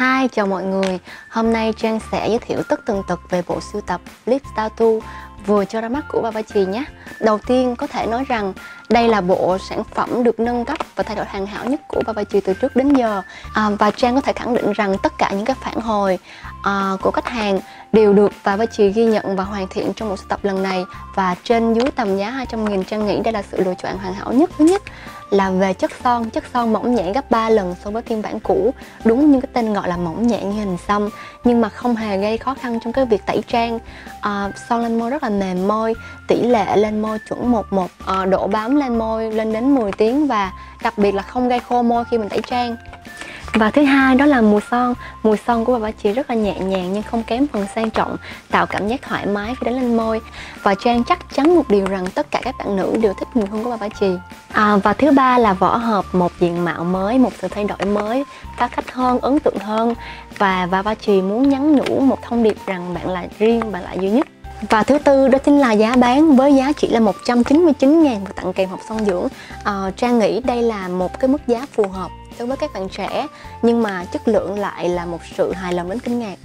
Hi, chào mọi người. Hôm nay Trang sẽ giới thiệu tất tần tật về bộ sưu tập Lip Tattoo vừa cho ra mắt của Babaji nhé. Đầu tiên có thể nói rằng đây là bộ sản phẩm được nâng cấp và thay đổi hoàn hảo nhất của Babaji từ trước đến giờ. Và Trang có thể khẳng định rằng tất cả những cái phản hồi của khách hàng đều được Babaji ghi nhận và hoàn thiện trong bộ sưu tập lần này. Và trên dưới tầm giá 200.000, Trang nghĩ đây là sự lựa chọn hoàn hảo nhất. Thứ nhất là về chất son mỏng nhẹ gấp 3 lần so với phiên bản cũ, đúng như cái tên gọi là mỏng nhẹ như hình xăm, nhưng mà không hề gây khó khăn trong cái việc tẩy trang. Son lên môi rất là mềm môi, tỷ lệ lên môi chuẩn 11, độ bám lên môi lên đến 10 tiếng và đặc biệt là không gây khô môi khi mình tẩy trang. Và thứ hai đó là mùi son của Vavachi rất là nhẹ nhàng nhưng không kém phần sang trọng, tạo cảm giác thoải mái khi đánh lên môi. Và Trang chắc chắn một điều rằng tất cả các bạn nữ đều thích mùi hương của Vavachi. Và thứ ba là vỏ hộp, một diện mạo mới, một sự thay đổi mới, phá cách hơn, ấn tượng hơn. Và Vavachi muốn nhắn nhủ một thông điệp rằng bạn là riêng, bạn là duy nhất. Và thứ tư đó chính là giá bán, với giá chỉ là 199.000 và tặng kèm hộp son dưỡng. Trang nghĩ đây là một cái mức giá phù hợp đối với các bạn trẻ, nhưng mà chất lượng lại là một sự hài lòng đến kinh ngạc.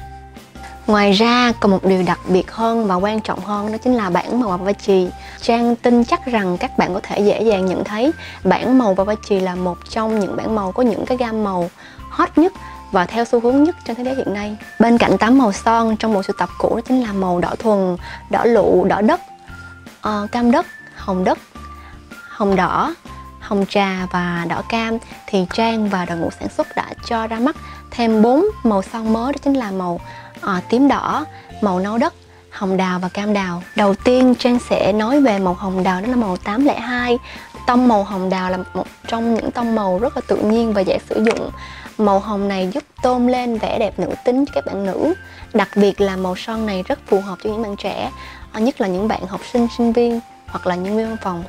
Ngoài ra còn một điều đặc biệt hơn và quan trọng hơn, đó chính là bảng màu Vavachi. Trang tin chắc rằng các bạn có thể dễ dàng nhận thấy bảng màu Vavachi là một trong những bảng màu có những cái gam màu hot nhất và theo xu hướng nhất trên thế giới hiện nay. Bên cạnh 8 màu son trong bộ sưu tập cũ, đó chính là màu đỏ thuần, đỏ lụ, đỏ đất, cam đất, hồng đỏ, hồng trà và đỏ cam, thì Trang và đội ngũ sản xuất đã cho ra mắt thêm 4 màu son mới, đó chính là màu tím đỏ, màu nâu đất, hồng đào và cam đào. Đầu tiên Trang sẽ nói về màu hồng đào, đó là màu 802. Tông màu hồng đào là một trong những tông màu rất là tự nhiên và dễ sử dụng. Màu hồng này giúp tôn lên vẻ đẹp nữ tính cho các bạn nữ. Đặc biệt là màu son này rất phù hợp cho những bạn trẻ, nhất là những bạn học sinh, sinh viên hoặc là nhân viên văn phòng.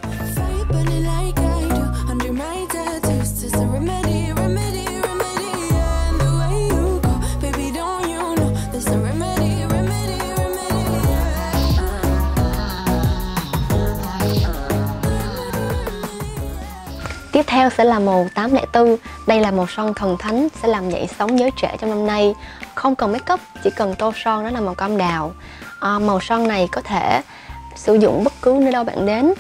Tiếp theo sẽ là màu 804. Đây là màu son thần thánh, sẽ làm dậy sóng giới trẻ trong năm nay. Không cần make up, chỉ cần tô son, đó là màu cam đào. Màu son này có thể sử dụng bất cứ nơi đâu bạn đến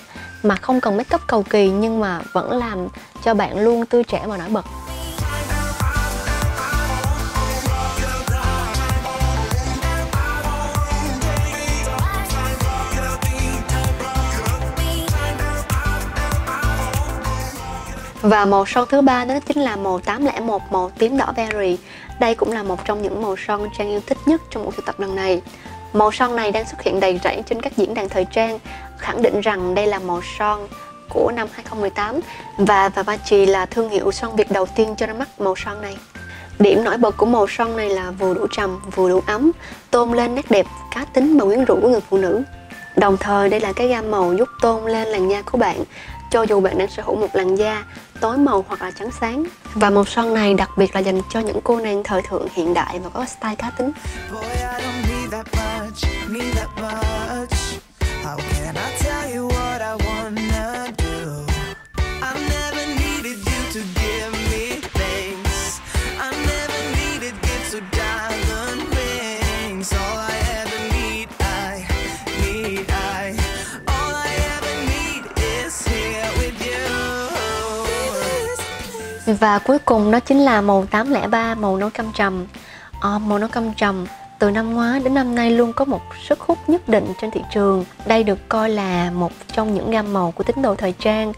mà không cần make up cầu kỳ, nhưng mà vẫn làm cho bạn luôn tươi trẻ và nổi bật. Và màu son thứ ba đó chính là màu 801, màu tím đỏ berry. Đây cũng là một trong những màu son Trang yêu thích nhất trong bộ sưu tập lần này. Màu son này đang xuất hiện đầy rẫy trên các diễn đàn thời trang, khẳng định rằng đây là màu son của năm 2018 và Vavachi là thương hiệu son Việt đầu tiên cho ra mắt màu son này. Điểm nổi bật của màu son này là vừa đủ trầm, vừa đủ ấm, tôn lên nét đẹp cá tính và quyến rũ của người phụ nữ. Đồng thời đây là cái gam màu giúp tôn lên làn da của bạn, cho dù bạn đang sở hữu một làn da tối màu hoặc là trắng sáng. Và màu son này đặc biệt là dành cho những cô nàng thời thượng hiện đại và có style cá tính. Và cuối cùng đó chính là màu 803, màu nâu cam trầm. Màu nâu cam trầm từ năm ngoái đến năm nay luôn có một sức hút nhất định trên thị trường. Đây được coi là một trong những gam màu của tín đồ thời trang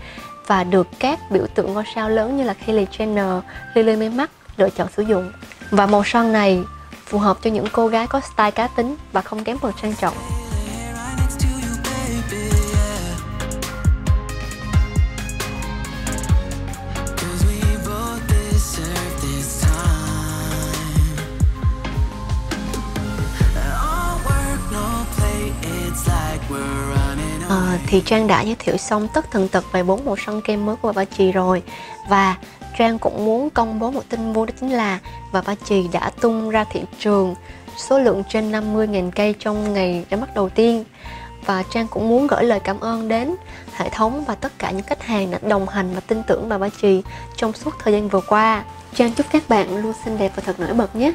và được các biểu tượng ngôi sao lớn như là Kylie Jenner, Lily May Mark lựa chọn sử dụng. Và màu son này phù hợp cho những cô gái có style cá tính và không kém phần sang trọng. Thì Trang đã giới thiệu xong tất tần tật về 4 màu son kem mới của Vavachi rồi. Và Trang cũng muốn công bố một tin vui, đó chính là Vavachi đã tung ra thị trường số lượng trên 50.000 cây trong ngày ra mắt đầu tiên. Và Trang cũng muốn gửi lời cảm ơn đến hệ thống và tất cả những khách hàng đã đồng hành và tin tưởng Babaji trong suốt thời gian vừa qua. Trang chúc các bạn luôn xinh đẹp và thật nổi bật nhé.